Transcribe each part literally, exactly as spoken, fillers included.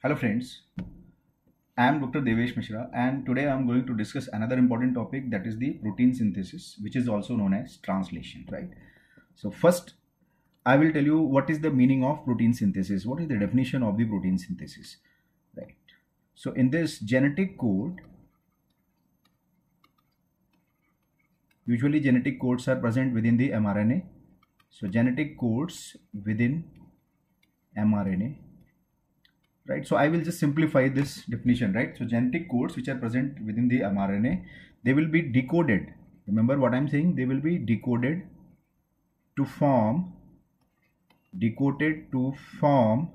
Hello friends, I am Doctor Devesh Mishra and today I am going to discuss another important topic, that is the protein synthesis, which is also known as translation, right? So first I will tell you what is the meaning of protein synthesis, what is the definition of the protein synthesis, right? So in this genetic code, usually genetic codes are present within the mRNA. So genetic codes within mRNA. Right, so I will just simplify this definition, right? So genetic codes which are present within the mRNA, they will be decoded. Remember what I am saying, they will be decoded to form, decoded to form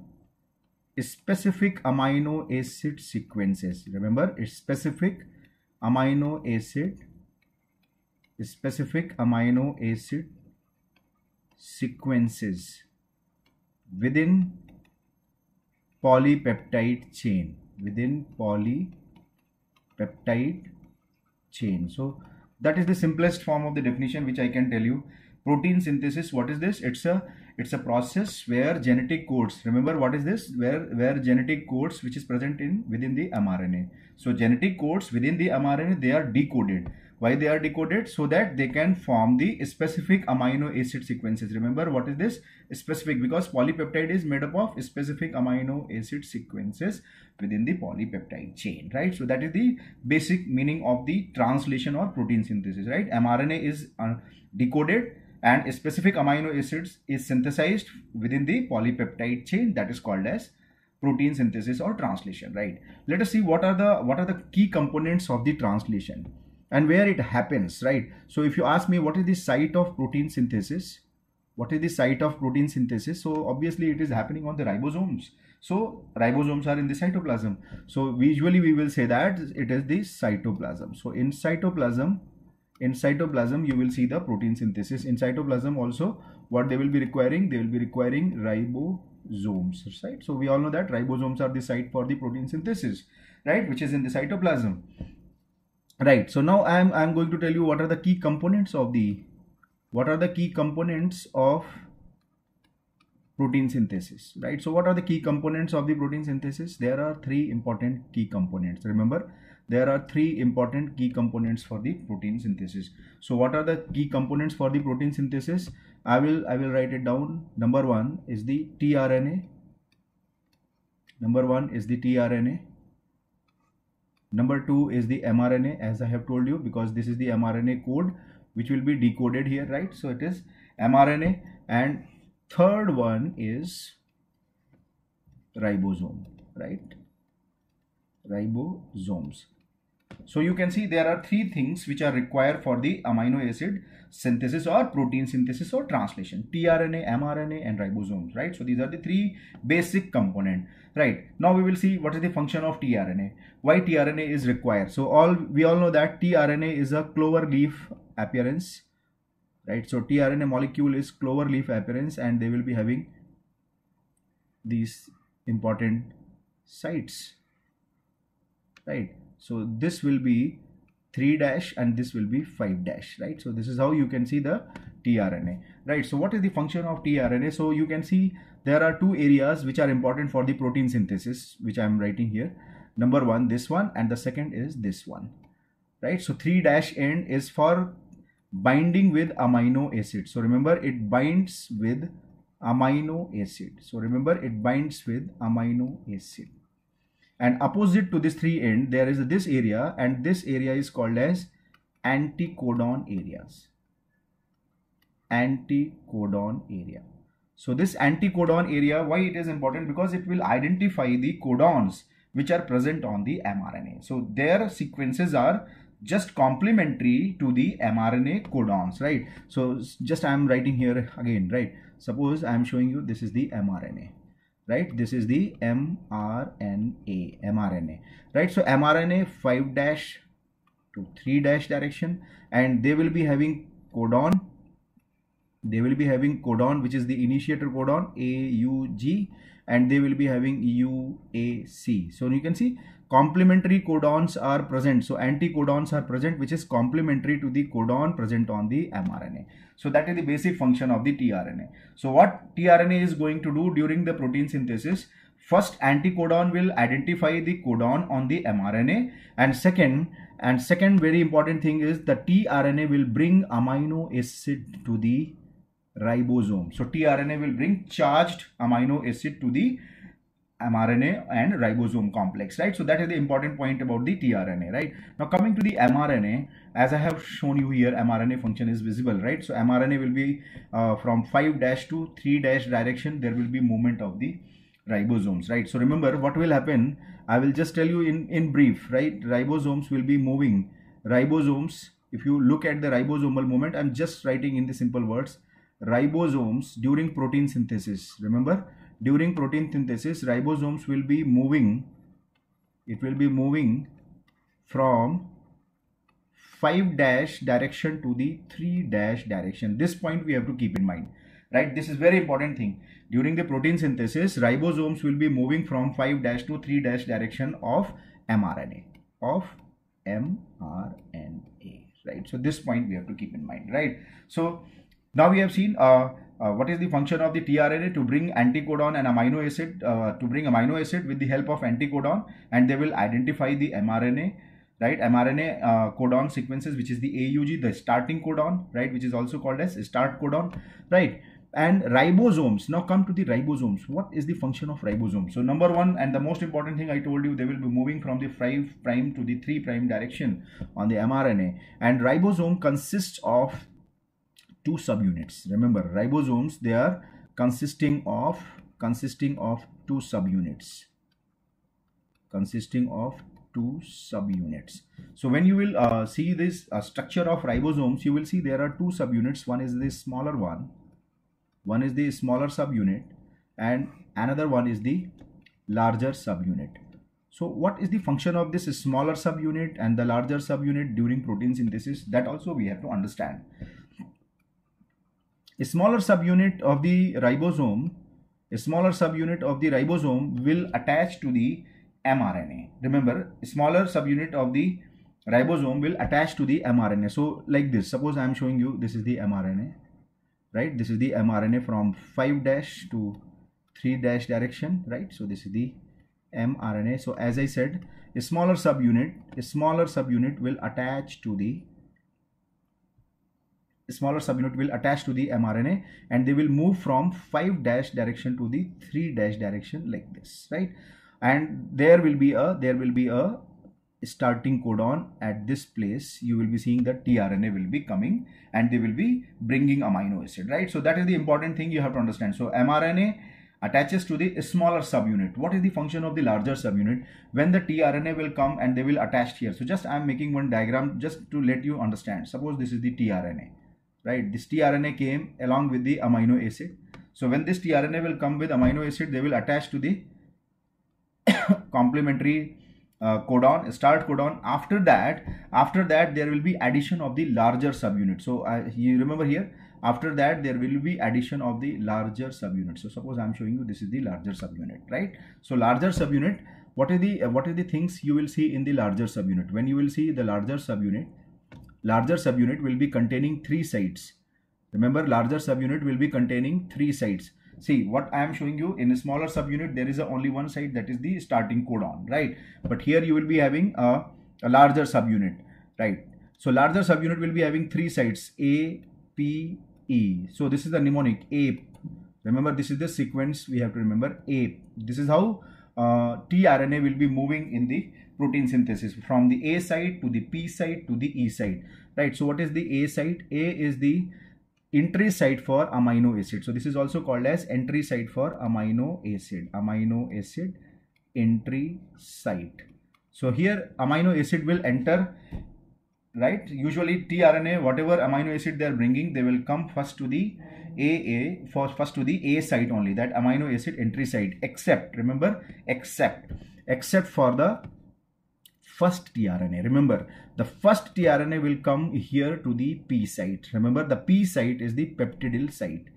specific amino acid sequences. Remember, it's specific amino acid, specific amino acid sequences within polypeptide chain, within polypeptide chain. So that is the simplest form of the definition which I can tell you. Protein synthesis, what is this? It's a it's a process where genetic codes, remember what is this, where where genetic codes which is present in within the mRNA. So genetic codes within the mRNA, they are decoded. Why they are decoded? So that they can form the specific amino acid sequences. Remember what is this? Specific, because polypeptide is made up of specific amino acid sequences within the polypeptide chain, right? So that is the basic meaning of the translation or protein synthesis, right? mRNA is uh, decoded and specific amino acids is synthesized within the polypeptide chain, that is called as protein synthesis or translation, right? Let us see what are the what are the key components of the translation and where it happens, right? So if you ask me what is the site of protein synthesis, what is the site of protein synthesis? So obviously it is happening on the ribosomes. So ribosomes are in the cytoplasm. So visually we will say that it is the cytoplasm. So in cytoplasm, in cytoplasm you will see the protein synthesis. In cytoplasm also, what they will be requiring, they will be requiring ribosomes, right? So we all know that ribosomes are the site for the protein synthesis, right, which is in the cytoplasm, right? So now I am I am going to tell you what are the key components of the what are the key components of protein synthesis, right? So what are the key components of the protein synthesis? There are three important key components. Remember, there are three important key components for the protein synthesis. So what are the key components for the protein synthesis? I will I will write it down. Number one is the tRNA. Number one is the tRNA. Number two is the mRNA, as I have told you, because this is the mRNA code which will be decoded here, right? So it is mRNA. And third one is ribosome, right? Ribosomes. So you can see there are three things which are required for the amino acid synthesis or protein synthesis or translation: tRNA, mRNA and ribosomes, right? So these are the three basic component, right? Now we will see what is the function of tRNA, why tRNA is required. So all we all know that tRNA is a clover leaf appearance, right? So tRNA molecule is clover leaf appearance and they will be having these important sites, right? So this will be three dash and this will be five dash, right? So this is how you can see the tRNA, right? So what is the function of tRNA? So you can see there are two areas which are important for the protein synthesis, which I am writing here. Number one, this one, and the second is this one, right? So three dash end is for binding with amino acid. So remember, it binds with amino acid. So remember, it binds with amino acid. And opposite to this three end, there is this area, and this area is called as anticodon areas. Anticodon area. So this anticodon area, why it is important? Because it will identify the codons which are present on the mRNA. So their sequences are just complementary to the mRNA codons, right? So just I am writing here again, right? Suppose I am showing you this is the mRNA, right? This is the mRNA, mRNA, right? So mRNA five dash to three dash direction, and they will be having codon, they will be having codon which is the initiator codon A U G, and they will be having U A C. So you can see complementary codons are present. So anticodons are present, which is complementary to the codon present on the mRNA. So that is the basic function of the tRNA. So what tRNA is going to do during the protein synthesis? First, anticodon will identify the codon on the mRNA, and second, and second very important thing is the tRNA will bring amino acid to the ribosome. So tRNA will bring charged amino acid to the mRNA and ribosome complex, right? So that is the important point about the tRNA, right? Now coming to the mRNA, as I have shown you here, mRNA function is visible, right? So mRNA will be uh, from five dash to three dash direction, there will be movement of the ribosomes, right? So remember what will happen, I will just tell you in, in brief, right? Ribosomes will be moving. Ribosomes, if you look at the ribosomal movement, I'm just writing in the simple words, ribosomes during protein synthesis, remember? During protein synthesis, ribosomes will be moving, it will be moving from five dash direction to the three dash direction. This point we have to keep in mind, right? This is very important thing. During the protein synthesis, ribosomes will be moving from five dash to three dash direction of mRNA, of mRNA, right? So this point we have to keep in mind, right? So now we have seen uh, Uh, what is the function of the tRNA to bring anticodon and amino acid, uh, to bring amino acid with the help of anticodon, and they will identify the mRNA, right? mRNA uh, codon sequences, which is the A U G, the starting codon, right? Which is also called as start codon, right? And ribosomes, now come to the ribosomes. What is the function of ribosomes? So number one and the most important thing I told you, they will be moving from the five prime to the three prime direction on the mRNA, and ribosome consists of two subunits. Remember, ribosomes, they are consisting of consisting of two subunits consisting of two subunits. So when you will uh, see this uh, structure of ribosomes, you will see there are two subunits. One is the smaller one, one is the smaller subunit, and another one is the larger subunit. So what is the function of this smaller subunit and the larger subunit during protein synthesis? That also we have to understand. A smaller subunit of the ribosome, a smaller subunit of the ribosome will attach to the mRNA. Remember, a smaller subunit of the ribosome will attach to the mRNA. So like this, suppose I am showing you, this is the mRNA, right? This is the mRNA from five dash to three dash direction, right? So this is the mRNA. So as I said, a smaller subunit, a smaller subunit will attach to the smaller subunit will attach to the mRNA, and they will move from five dash direction to the three dash direction like this, right? And there will be a there will be a starting codon at this place. You will be seeing that tRNA will be coming, and they will be bringing amino acid, right? So that is the important thing you have to understand. So mRNA attaches to the smaller subunit. What is the function of the larger subunit? When the tRNA will come and they will attach here. So just I am making one diagram just to let you understand. Suppose this is the tRNA, right? This tRNA came along with the amino acid. So when this tRNA will come with amino acid, they will attach to the complementary uh, codon, start codon. After that, after that there will be addition of the larger subunit. So uh, you remember here, after that there will be addition of the larger subunit. So suppose I am showing you, this is the larger subunit, right? So larger subunit, what is the uh, what are the things you will see in the larger subunit? When you will see the larger subunit, larger subunit will be containing three sites. Remember, larger subunit will be containing three sites. See, what I am showing you, in a smaller subunit there is a only one site, that is the starting codon, right? But here you will be having a, a larger subunit, right? So larger subunit will be having three sites, A, P, E. So this is the mnemonic A P E. Remember, this is the sequence we have to remember, A P E. This is how uh, tRNA will be moving in the protein synthesis, from the A site to the P site to the E site, right? So what is the A site? A is the entry site for amino acid. So this is also called as entry site for amino acid, amino acid entry site. So here amino acid will enter, right? Usually tRNA, whatever amino acid they are bringing, they will come first to the A A, for first to the A site only, that amino acid entry site, except, remember, except, except for the first tRNA. Remember, the first tRNA will come here to the P site. Remember, the P site is the peptidyl site.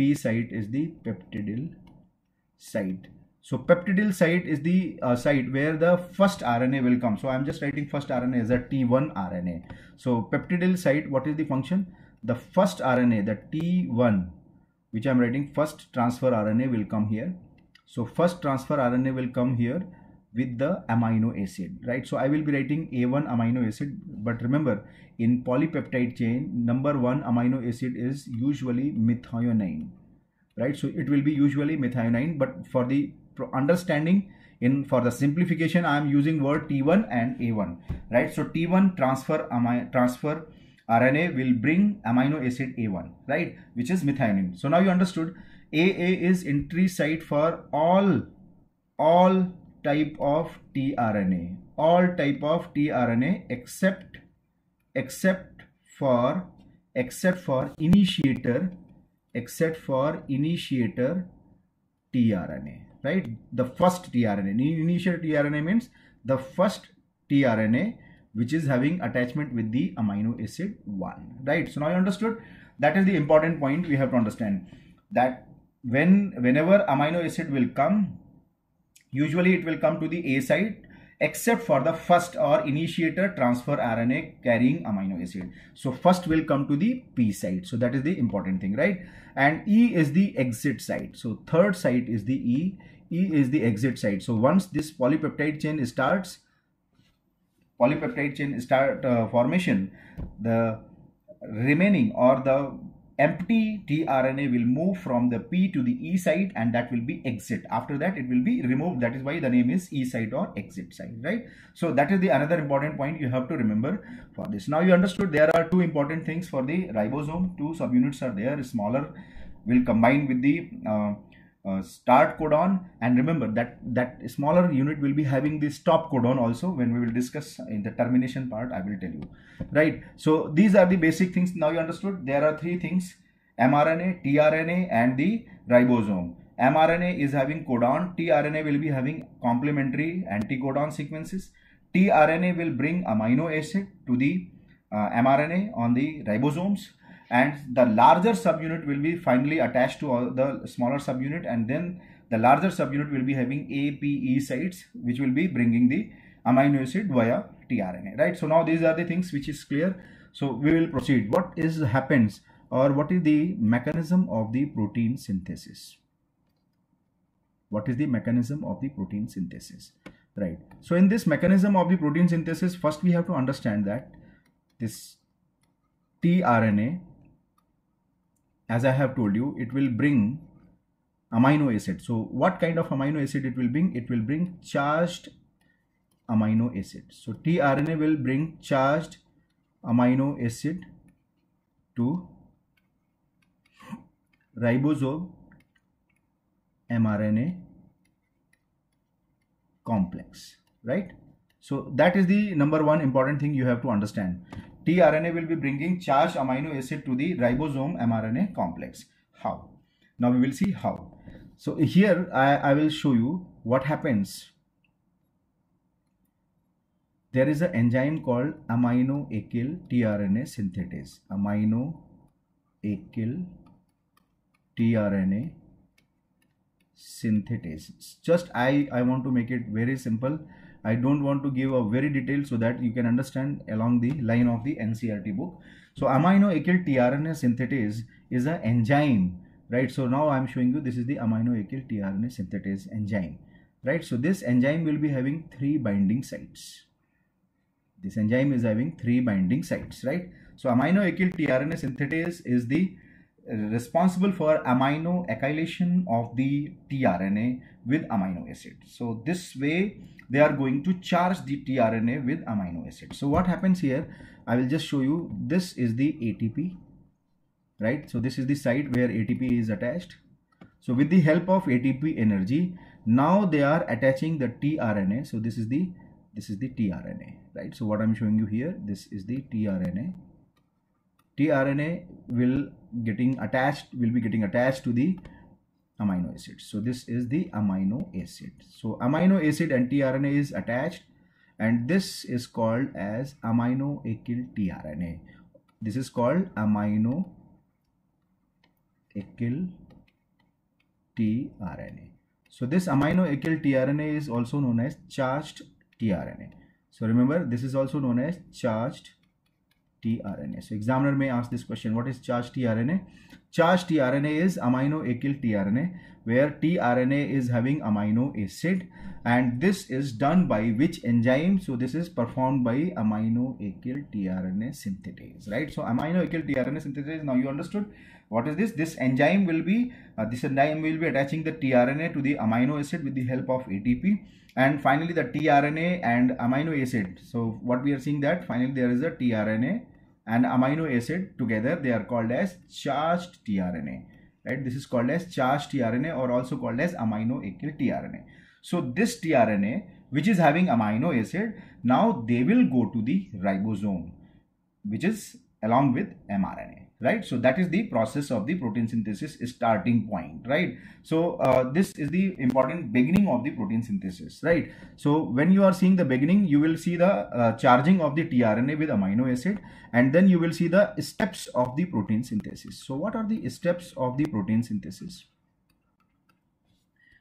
P site is the peptidyl site. So peptidyl site is the uh, site where the first R N A will come. So I am just writing first R N A as a T one R N A. So peptidyl site, what is the function? The first R N A, the T one, which I am writing first transfer R N A, will come here. So first transfer R N A will come here with the amino acid, right? So I will be writing A one amino acid, but remember in polypeptide chain, number one amino acid is usually methionine, right? So it will be usually methionine, but for the understanding, in for the simplification, I am using word T one and A one, right? So T one transfer amino transfer R N A will bring amino acid A one, right, which is methionine. So now you understood. A A is entry site for all all type of tRNA, all type of tRNA except except for except for initiator except for initiator tRNA, right? The first tRNA, initiator tRNA means the first tRNA which is having attachment with the amino acid one, right? So now you understood. That is the important point we have to understand, that when whenever amino acid will come, usually it will come to the A site except for the first or initiator transfer R N A carrying amino acid. So first will come to the P site. So that is the important thing, right? And E is the exit site. So third site is the E. E is the exit site. So once this polypeptide chain starts, polypeptide chain start uh, formation, the remaining or the empty tRNA will move from the P to the E site, and that will be exit. After that, it will be removed. That is why the name is E site or exit site, right? So that is the another important point you have to remember for this. Now you understood there are two important things for the ribosome. Two subunits are there, smaller, will combine with the uh, uh, start codon, and remember that that smaller unit will be having the stop codon also. When we will discuss in the termination part, I will tell you, right? So these are the basic things. Now you understood there are three things: mRNA, tRNA, and the ribosome. mRNA is having codon, tRNA will be having complementary anticodon sequences. tRNA will bring amino acid to the uh, mRNA on the ribosomes, and the larger subunit will be finally attached to all the smaller subunit, and then the larger subunit will be having A P E sites which will be bringing the amino acid via tRNA, right? So now these are the things which is clear. So we will proceed. What is happens or what is the mechanism of the protein synthesis? What is the mechanism of the protein synthesis, right? So in this mechanism of the protein synthesis, first we have to understand that this tRNA, as I have told you, it will bring amino acid. So what kind of amino acid it will bring? It will bring charged amino acid. So tRNA will bring charged amino acid to ribosome mRNA complex, right? So that is the number one important thing you have to understand. tRNA will be bringing charged amino acid to the ribosome mRNA complex. How? Now we will see how. So here I, I will show you what happens. There is an enzyme called aminoacyl tRNA synthetase. Aminoacyl tRNA synthetase. Just I, I want to make it very simple. I don't want to give a very detail so that you can understand along the line of the N C E R T book. So aminoacyl tRNA synthetase is an enzyme, right? So now I am showing you this is the aminoacyl tRNA synthetase enzyme, right? So this enzyme will be having three binding sites. This enzyme is having three binding sites, right? So aminoacyl tRNA synthetase is the responsible for amino acylation of the tRNA with amino acid. So this way they are going to charge the tRNA with amino acid. So what happens here, I will just show you. This is the A T P, right? So this is the site where A T P is attached. So with the help of A T P energy, now they are attaching the tRNA. So this is the this is the tRNA, right? So what I'm showing you here, this is the tRNA. tRNA will getting attached will be getting attached to the amino acid. So this is the amino acid. So amino acid and tRNA is attached, and this is called as aminoacyl tRNA. This is called aminoacyl tRNA. So this aminoacyl tRNA is also known as charged tRNA. So remember, this is also known as charged tRNA. So examiner may ask this question, what is charged tRNA? Charged tRNA is aminoacyl tRNA where tRNA is having amino acid, and this is done by which enzyme? So this is performed by aminoacyl tRNA synthetase, right? So aminoacyl tRNA synthetase, now you understood what is this. This enzyme will be uh, this enzyme will be attaching the tRNA to the amino acid with the help of A T P, and finally the tRNA and amino acid. So what we are seeing that finally there is a tRNA and amino acid together, they are called as charged tRNA, right? This is called as charged tRNA, or also called as aminoacyl tRNA. So this tRNA which is having amino acid, now they will go to the ribosome, which is along with mRNA, right? So that is the process of the protein synthesis starting point, right? So uh, this is the important beginning of the protein synthesis, right? So when you are seeing the beginning, you will see the uh, charging of the tRNA with amino acid, and then you will see the steps of the protein synthesis. So what are the steps of the protein synthesis?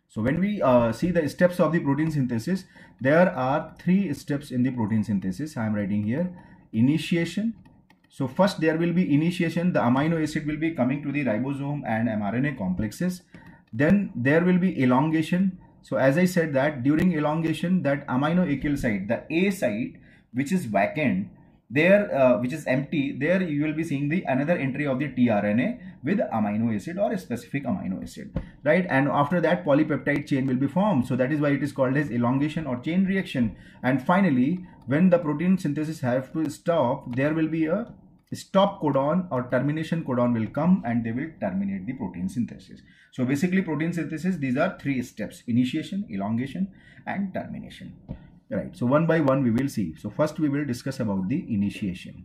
So when we uh, see the steps of the protein synthesis, there are three steps in the protein synthesis. I am writing here initiation. So first there will be initiation, the amino acid will be coming to the ribosome and mRNA complexes. Then there will be elongation. So as I said that during elongation, that aminoacyl site, the A site which is vacant, there uh, which is empty, there you will be seeing the another entry of the tRNA with amino acid or a specific amino acid, right? And after that polypeptide chain will be formed. So that is why it is called as elongation or chain reaction. And finally when the protein synthesis have to stop, there will be a stop codon or termination codon will come, and they will terminate the protein synthesis. So basically protein synthesis, these are three steps: initiation, elongation and termination, right? So one by one we will see. So first we will discuss about the initiation.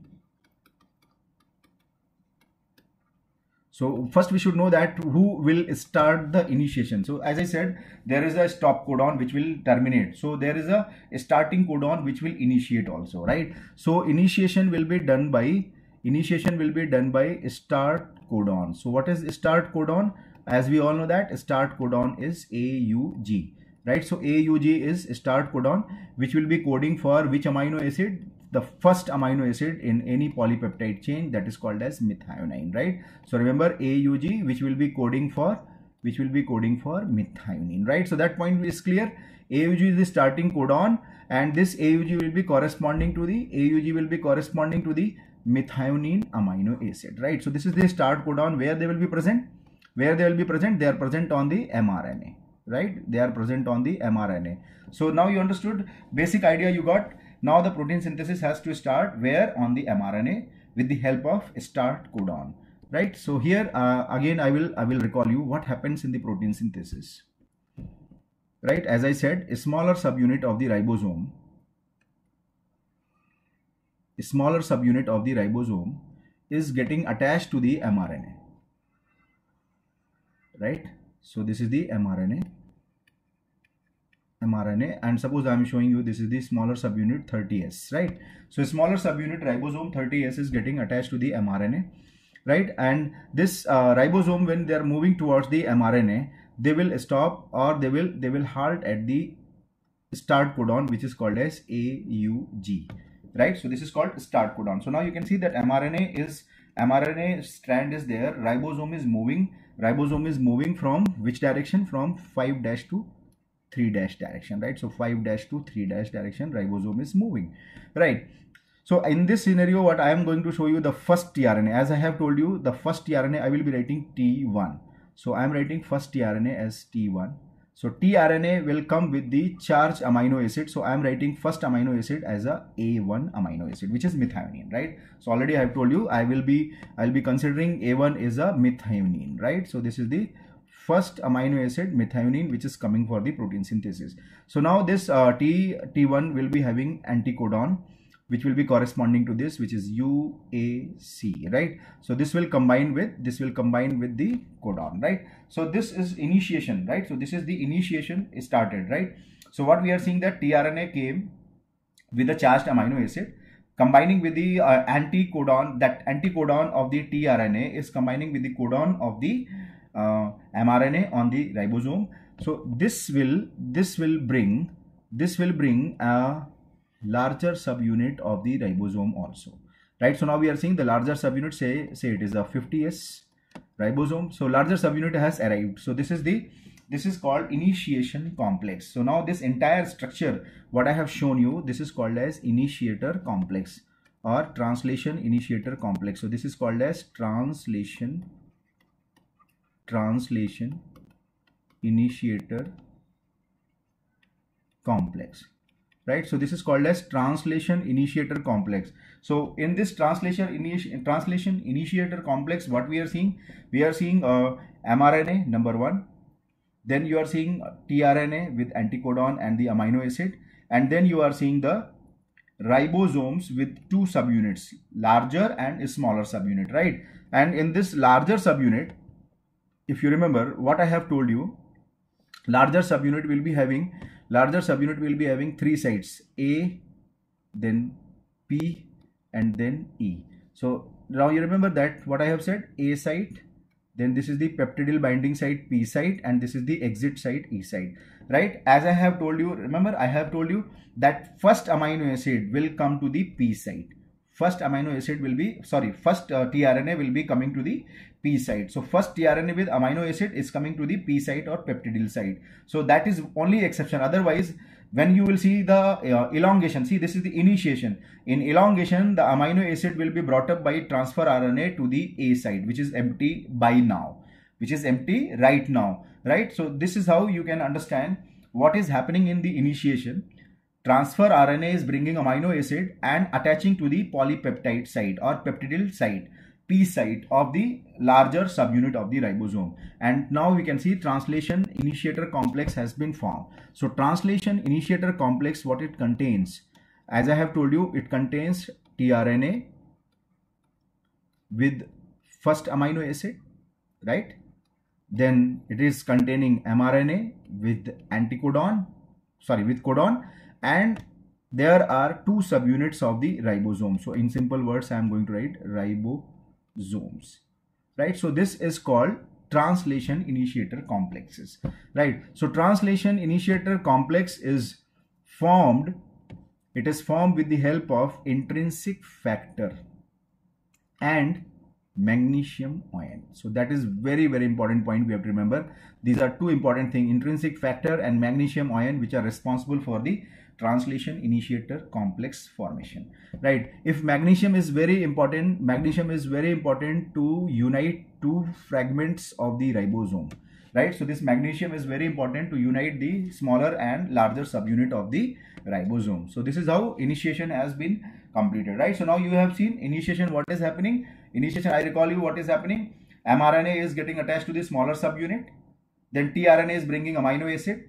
So first we should know that who will start the initiation. So as I said, there is a stop codon which will terminate. So there is a starting codon which will initiate also, right? So initiation will be done by initiation will be done by start codon. So what is start codon? As we all know that start codon is A U G, right? So A U G is start codon, which will be coding for which amino acid? The first amino acid in any polypeptide chain, that is called as methionine, right? So remember A U G, which will be coding for which will be coding for methionine, right? So that point is clear. A U G is the starting codon, and this A U G will be corresponding to the A U G will be corresponding to the methionine amino acid, right? So this is the start codon. Where they will be present? Where they will be present? They are present on the mRNA, right? They are present on the mRNA. So now you understood basic idea you got. Now the protein synthesis has to start where? On the mRNA with the help of start codon, right? So here uh, again I will I will recall you what happens in the protein synthesis, right? As I said, a smaller subunit of the ribosome, a smaller subunit of the ribosome is getting attached to the mRNA, right? So this is the mRNA. mRNA, and suppose I am showing you this is the smaller subunit thirty S, right? So smaller subunit ribosome thirty S is getting attached to the mRNA, right? And this uh, ribosome, when they are moving towards the mRNA, they will stop or they will they will halt at the start codon, which is called as A U G, right? So this is called start codon. So now you can see that mRNA is mRNA strand is there, ribosome is moving, ribosome is moving from which direction? From five dash to three dash direction, right? So five dash to three dash direction ribosome is moving, right? So in this scenario, what I am going to show you, the first tRNA, as I have told you, the first tRNA I will be writing T one. So I am writing first tRNA as T one. So tRNA will come with the charged amino acid. So I am writing first amino acid as a A one amino acid, which is methionine, right? So already I have told you, I will be I will be considering A one is a methionine, right? So this is the first amino acid, methionine, which is coming for the protein synthesis. So now this uh, T, T1 will be having anticodon, which will be corresponding to this, which is U A C, right? So this will combine with, this will combine with the codon, right? So this is initiation, right? So this is the initiation started, right? So what we are seeing that tRNA came with a charged amino acid, combining with the uh, anticodon, that anticodon of the tRNA is combining with the codon of the Uh, mRNA on the ribosome. So this will this will bring this will bring a larger subunit of the ribosome also, right? So now we are seeing the larger subunit, say say it is a fifty S ribosome. So larger subunit has arrived. So this is the This is called initiation complex. So now this entire structure, what I have shown you, this is called as initiator complex or translation initiator complex. So this is called as translation translation initiator complex, right? So this is called as translation initiator complex. So in this translation initi translation initiator complex, what we are seeing, we are seeing uh, mRNA number one, then you are seeing tRNA with anticodon and the amino acid, and then you are seeing the ribosomes with two subunits, larger and smaller subunit, right? And in this larger subunit, if you remember what I have told you, larger subunit will be having larger subunit will be having three sites, A, then P, and then E. So now you remember that what I have said, A site, then this is the peptidyl binding site, P site, and this is the exit site, E site, right? As I have told you, remember I have told you that first amino acid will come to the P site. First amino acid will be, sorry, first uh, tRNA will be coming to the P site. So first tRNA with amino acid is coming to the P site or peptidyl site. So that is only exception. Otherwise, when you will see the uh, elongation, see this is the initiation. In elongation, the amino acid will be brought up by transfer R N A to the A site, which is empty by now, which is empty right now, right? So this is how you can understand what is happening in the initiation. Transfer R N A is bringing amino acid and attaching to the polypeptide site or peptidyl site, P site of the larger subunit of the ribosome. And now we can see translation initiator complex has been formed. So translation initiator complex, what it contains, as I have told you, it contains tRNA with first amino acid, right? Then it is containing mRNA with anticodon, sorry, with codon. And there are two subunits of the ribosome. So in simple words, I am going to write ribosomes, right? So this is called translation initiator complexes, right? So translation initiator complex is formed, it is formed with the help of intrinsic factor and magnesium ion. So that is very very important point we have to remember. These are two important things, intrinsic factor and magnesium ion, which are responsible for the translation initiator complex formation, right? If magnesium is very important, magnesium is very important to unite two fragments of the ribosome, right? So this magnesium is very important to unite the smaller and larger subunit of the ribosome. So this is how initiation has been completed, right? So now you have seen initiation, what is happening. Initiation, I recall you what is happening. mRNA is getting attached to the smaller subunit. Then tRNA is bringing amino acid,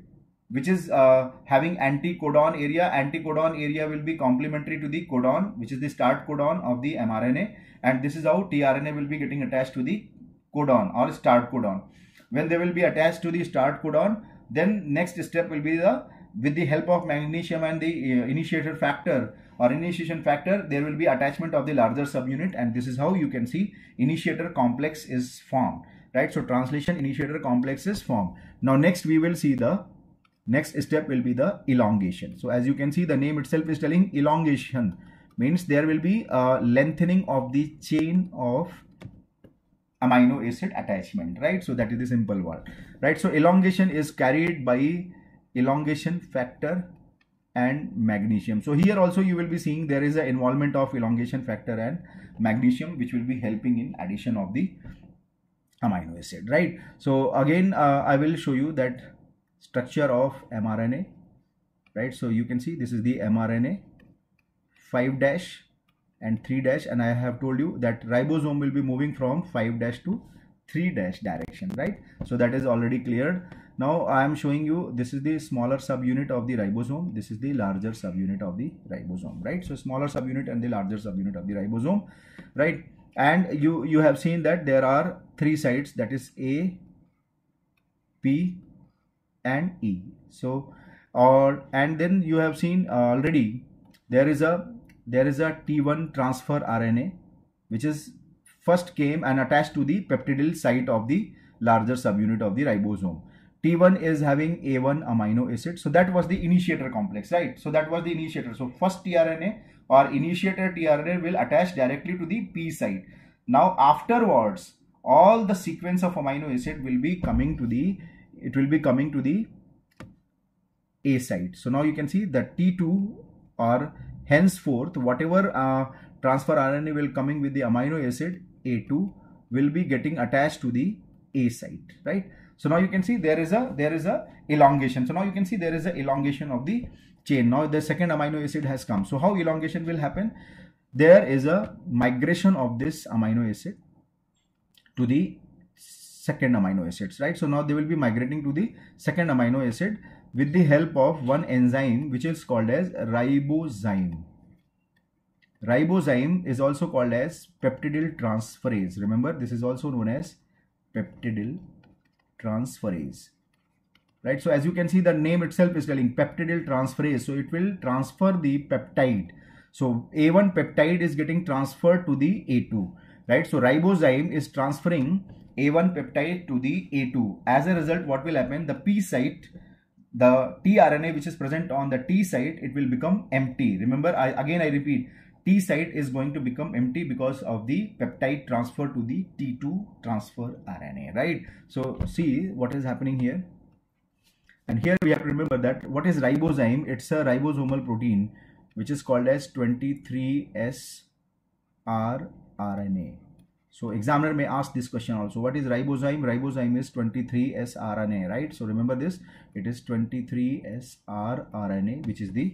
which is uh, having anticodon area. Anticodon area will be complementary to the codon, which is the start codon of the mRNA. And this is how tRNA will be getting attached to the codon or start codon. When they will be attached to the start codon, then next step will be the, with the help of magnesium and the uh, initiator factor, or initiation factor, there will be attachment of the larger subunit, and this is how you can see initiator complex is formed, right? So translation initiator complex is formed. Now next we will see the next step will be the elongation. So as you can see, the name itself is telling elongation, means there will be a lengthening of the chain of amino acid attachment, right? So that is the simple word, right? So elongation is carried by elongation factor and magnesium. So here also you will be seeing there is an involvement of elongation factor and magnesium, which will be helping in addition of the amino acid, right? So again, uh, I will show you that structure of mRNA, right? So you can see this is the mRNA five dash and three dash, and I have told you that ribosome will be moving from five dash to three dash direction, right? So that is already cleared. Now I am showing you, this is the smaller subunit of the ribosome, this is the larger subunit of the ribosome, right? So smaller subunit and the larger subunit of the ribosome, right? And you you have seen that there are three sites, that is A, P, and E. So or and then you have seen already there is a there is a T one transfer R N A, which is first came and attached to the peptidyl site of the larger subunit of the ribosome. T one is having A one amino acid. So that was the initiator complex, right? So that was the initiator. So first tRNA or initiator tRNA will attach directly to the P site. Now afterwards, all the sequence of amino acid will be coming to the it will be coming to the A side. So now you can see the T two, or henceforth whatever uh, transfer R N A will coming with the amino acid A two will be getting attached to the A side, right? So now you can see there is a there is a elongation. So now you can see there is a elongation of the chain. Now the second amino acid has come. So how elongation will happen? There is a migration of this amino acid to the second amino acids, right? So now they will be migrating to the second amino acid with the help of one enzyme which is called as ribozyme. Ribozyme is also called as peptidyl transferase. Remember, this is also known as peptidyl transferase, right? So as you can see, the name itself is telling peptidyl transferase. So it will transfer the peptide. So A one peptide is getting transferred to the A two, right? So ribozyme is transferring A one peptide to the A two. As a result, what will happen? The P site, the tRNA which is present on the T site, it will become empty. Remember, I, again I repeat, T site is going to become empty because of the peptide transfer to the T two transfer R N A, right? So see what is happening here. And here we have to remember that what is ribozyme? It's a ribosomal protein which is called as twenty-three S R R N A. So examiner may ask this question also. What is ribozyme? Ribozyme is twenty-three S R N A, right? So remember this, it is twenty-three S R R N A which is the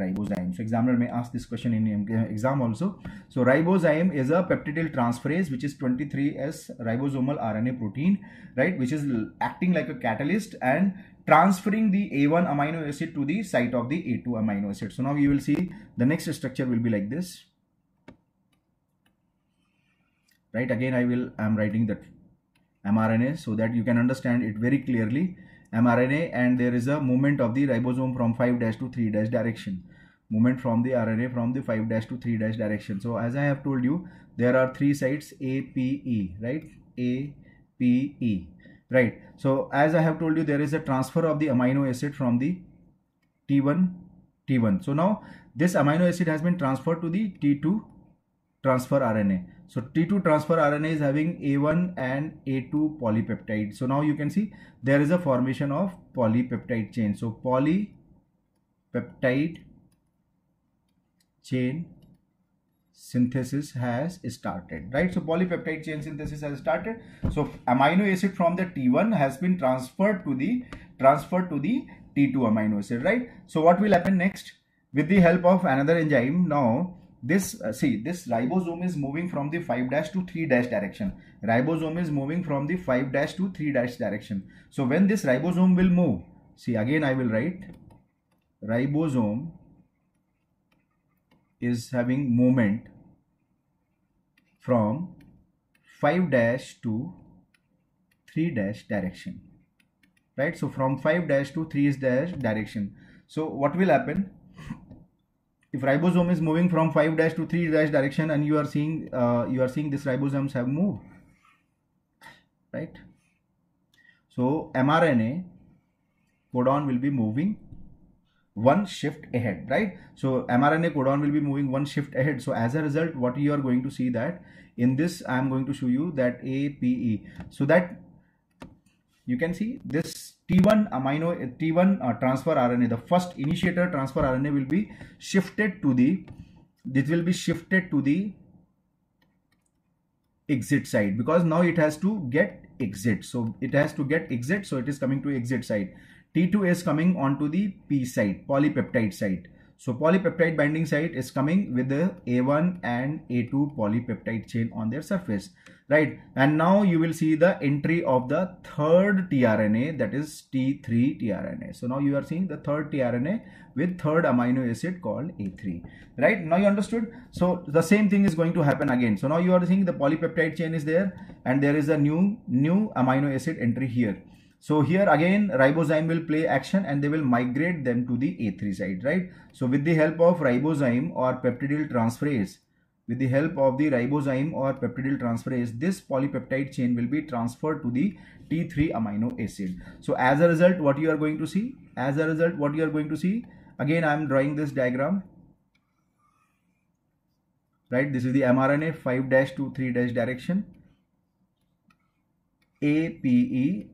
ribozyme. So examiner may ask this question in exam also. So ribozyme is a peptidyl transferase which is twenty-three S ribosomal R N A protein, right, which is acting like a catalyst and transferring the A one amino acid to the site of the A two amino acid. So now you will see the next structure will be like this, right? Again I will I am writing that mRNA so that you can understand it very clearly. mRNA, and there is a movement of the ribosome from five dash to three dash direction. Movement from the R N A from the five dash to three dash direction. So as I have told you, there are three sites A P E, right? A P E, right? So as I have told you, there is a transfer of the amino acid from the T one, T one. So now this amino acid has been transferred to the T two transfer R N A. So T two transfer R N A is having A one and A two polypeptide. So now you can see there is a formation of polypeptide chain. So polypeptide chain synthesis has started, right? So polypeptide chain synthesis has started. So amino acid from the T one has been transferred to the transferred to the T two amino acid, right? So what will happen next? With the help of another enzyme, now this uh, see this ribosome is moving from the five dash to three dash direction. Ribosome is moving from the five dash to three dash direction. So when this ribosome will move, see again I will write ribosome is having movement from five dash to three dash direction, right? So from five dash to three dash direction. So what will happen? If ribosome is moving from five dash to three dash direction and you are seeing uh, you are seeing this ribosomes have moved, right? So mRNA codon will be moving one shift ahead, right? So mRNA codon will be moving one shift ahead. So as a result, what you are going to see that in this I am going to show you that A P E, so that you can see this T one amino T one uh, transfer R N A, the first initiator transfer R N A will be shifted to the this will be shifted to the exit side, because now it has to get exit. So it has to get exit. So it is coming to exit side. T two is coming onto the P side, polypeptide side. So polypeptide binding site is coming with the A one and A two polypeptide chain on their surface, right? And now you will see the entry of the third tRNA, that is T three tRNA. So now you are seeing the third tRNA with third amino acid called A three, right? Now you understood? So the same thing is going to happen again. So now you are seeing the polypeptide chain is there and there is a new, new amino acid entry here. So here again ribozyme will play action and they will migrate them to the A three side, right? So with the help of ribozyme or peptidyl transferase, with the help of the ribozyme or peptidyl transferase, this polypeptide chain will be transferred to the T three amino acid. So as a result, what you are going to see, as a result, what you are going to see, again I am drawing this diagram, right? This is the mRNA five dash to three dash direction, A P E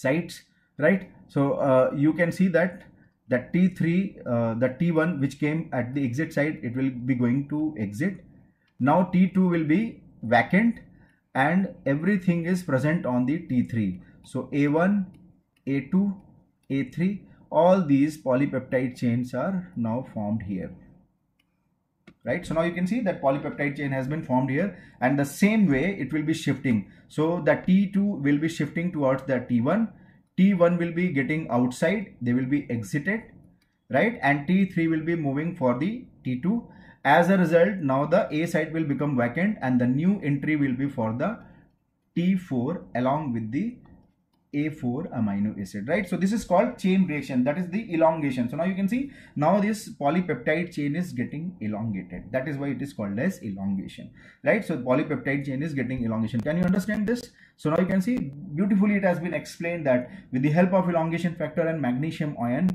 sites, right? So uh, you can see that the T three, uh, the T one which came at the exit site, it will be going to exit. Now T two will be vacant and everything is present on the T three. So A one, A two, A three, all these polypeptide chains are now formed here, right? So now you can see that polypeptide chain has been formed here, and the same way it will be shifting. So the T two will be shifting towards the T one, T one will be getting outside, they will be exited, right? And T three will be moving for the T two. As a result, now the A site will become vacant and the new entry will be for the T four along with the A four amino acid, right? So this is called chain reaction, that is the elongation. So now you can see, now this polypeptide chain is getting elongated, that is why it is called as elongation, right? So polypeptide chain is getting elongation. Can you understand this? So now you can see beautifully it has been explained that with the help of elongation factor and magnesium ion,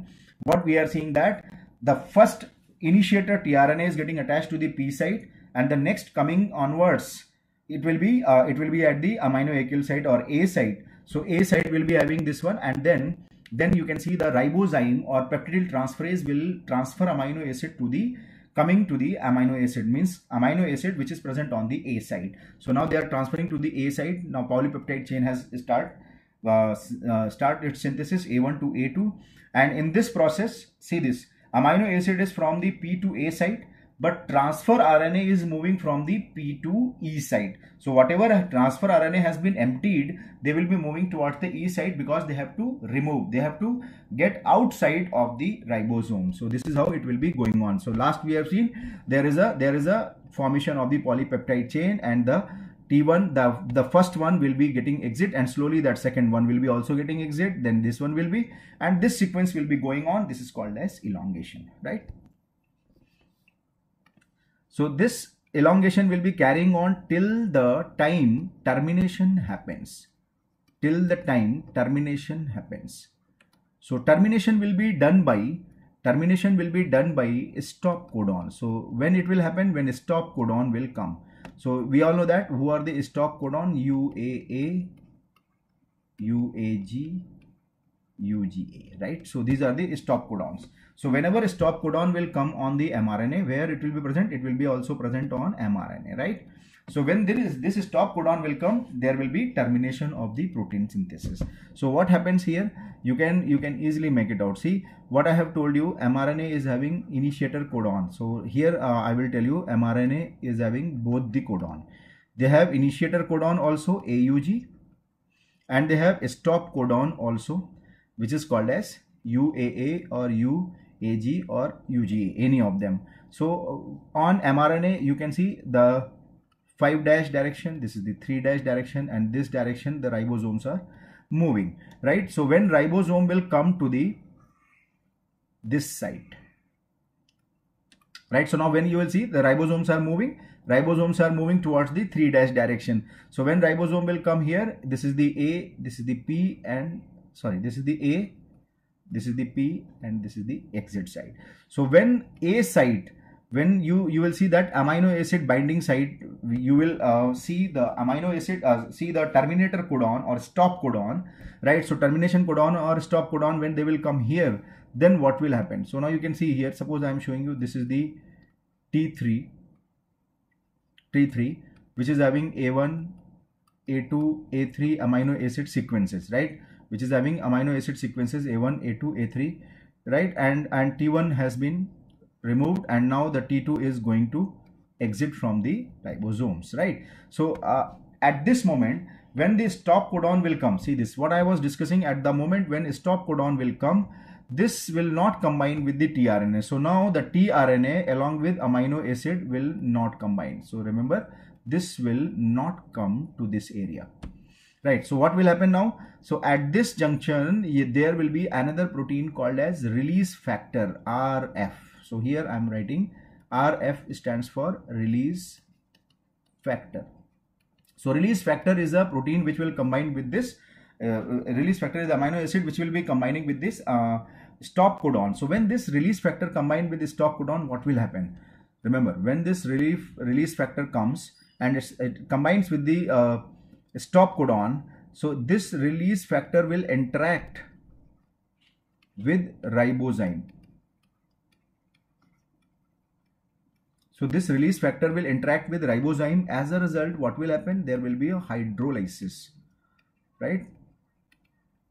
what we are seeing that the first initiator tRNA is getting attached to the P site, and the next coming onwards it will be uh, it will be at the aminoacyl site or A site. So A site will be having this one, and then then you can see the ribozyme or peptidyl transferase will transfer amino acid to the coming to the amino acid, means amino acid which is present on the A site. So now they are transferring to the A site. Now polypeptide chain has start uh, uh, start its synthesis A one to A two, and in this process, see this amino acid is from the P to A site, but transfer R N A is moving from the P to E site. So whatever transfer R N A has been emptied, they will be moving towards the E site because they have to remove, they have to get outside of the ribosome. So this is how it will be going on. So last we have seen there is a there is a formation of the polypeptide chain, and the T one, the, the first one will be getting exit, and slowly that second one will be also getting exit, then this one will be, and this sequence will be going on. This is called as elongation, right? So this elongation will be carrying on till the time termination happens, till the time termination happens. So termination will be done by, termination will be done by stop codon. So when it will happen, when stop codon will come. So we all know that who are the stop codon, U A A, U A G, U G A, right? So these are the stop codons. So whenever stop codon will come on the mRNA, where it will be present, it will be also present on mRNA, right? So when there is this stop codon will come, there will be termination of the protein synthesis. So what happens here, you can you can easily make it out. See what I have told you, mRNA is having initiator codon. So here uh, I will tell you mRNA is having both the codon. They have initiator codon also, A U G, and they have stop codon also, which is called as U A A or U A G or U G A, any of them. So on mRNA you can see the five dash direction, this is the three dash direction, and this direction the ribosomes are moving, right? So when ribosome will come to the this site, right? So now when you will see the ribosomes are moving, ribosomes are moving towards the three dash direction. So when ribosome will come here, this is the A, this is the P, and sorry, this is the A, this is the P, and this is the exit site. So when A site, when you you will see that amino acid binding site, you will uh, see the amino acid uh, see the terminator codon or stop codon, right? So termination codon or stop codon, when they will come here, then what will happen? So now you can see here, suppose I am showing you, this is the T three, T three which is having A one, A two, A three amino acid sequences, right? Which is having amino acid sequences A one, A two, A three, right? And and T one has been removed, and now the T two is going to exit from the ribosomes, right? So uh, at this moment, when the stop codon will come, see this what I was discussing, at the moment when stop codon will come, this will not combine with the tRNA. So now the tRNA along with amino acid will not combine. So remember, this will not come to this area, right? So what will happen now? So at this junction, there will be another protein called as release factor, R F. So here I am writing R F stands for release factor. So release factor is a protein which will combine with this, uh, release factor is amino acid which will be combining with this uh, stop codon. So when this release factor combined with the stop codon, what will happen? Remember, when this relief, release factor comes and it's, it combines with the uh, stop codon, So this release factor will interact with ribozyme. So this release factor will interact with ribozyme. As a result, what will happen? There will be a hydrolysis, right?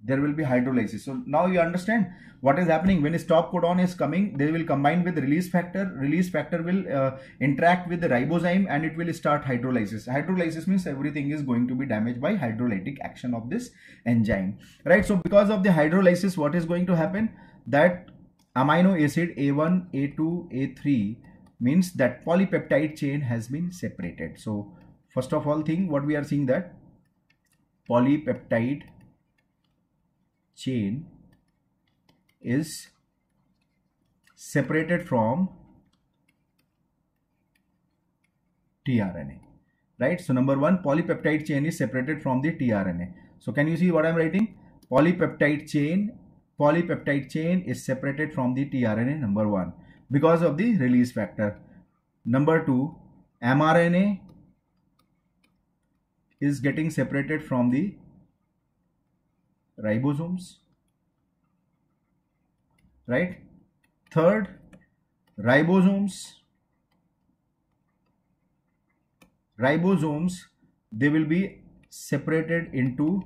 There will be hydrolysis. So now you understand what is happening. When a stop codon is coming, they will combine with release factor. Release factor will uh, interact with the ribozyme and it will start hydrolysis. Hydrolysis means everything is going to be damaged by hydrolytic action of this enzyme, right? So because of the hydrolysis, what is going to happen? That amino acid A one, A two, A three means that polypeptide chain has been separated. So first of all thing, what we are seeing, that polypeptide chain is separated from tRNA, right? So number one, polypeptide chain is separated from the tRNA. So can you see what I am writing? Polypeptide chain, polypeptide chain is separated from the tRNA, number one, because of the release factor. Number two, mRNA is getting separated from the ribosomes, right? Third, ribosomes ribosomes they will be separated into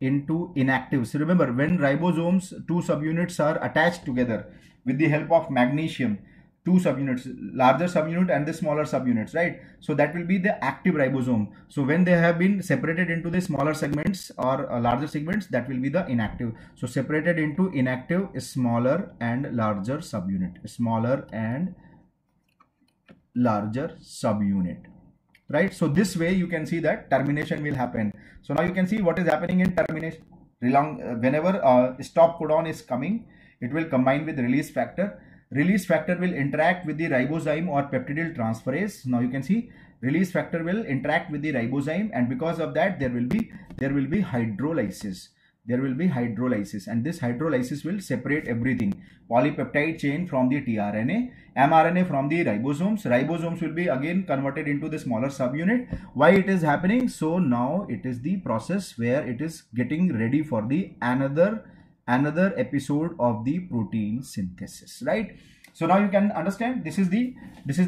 into inactives. Remember, when ribosomes, two subunits are attached together with the help of magnesium, two subunits, larger subunit and the smaller subunits, right? So that will be the active ribosome. So when they have been separated into the smaller segments or uh, larger segments, that will be the inactive. So separated into inactive is smaller and larger subunit, smaller and larger subunit, right? So this way you can see that termination will happen. So now you can see what is happening in termination. Whenever uh, stop codon is coming, it will combine with release factor. Release factor will interact with the ribozyme or peptidyl transferase. Now you can see release factor will interact with the ribozyme, and because of that there will be there will be hydrolysis. There will be hydrolysis, and this hydrolysis will separate everything. Polypeptide chain from the tRNA, mRNA from the ribosomes. Ribosomes will be again converted into the smaller subunit. Why it is happening? So now it is the process where it is getting ready for the another another episode of the protein synthesis, right? So now you can understand, this is the this is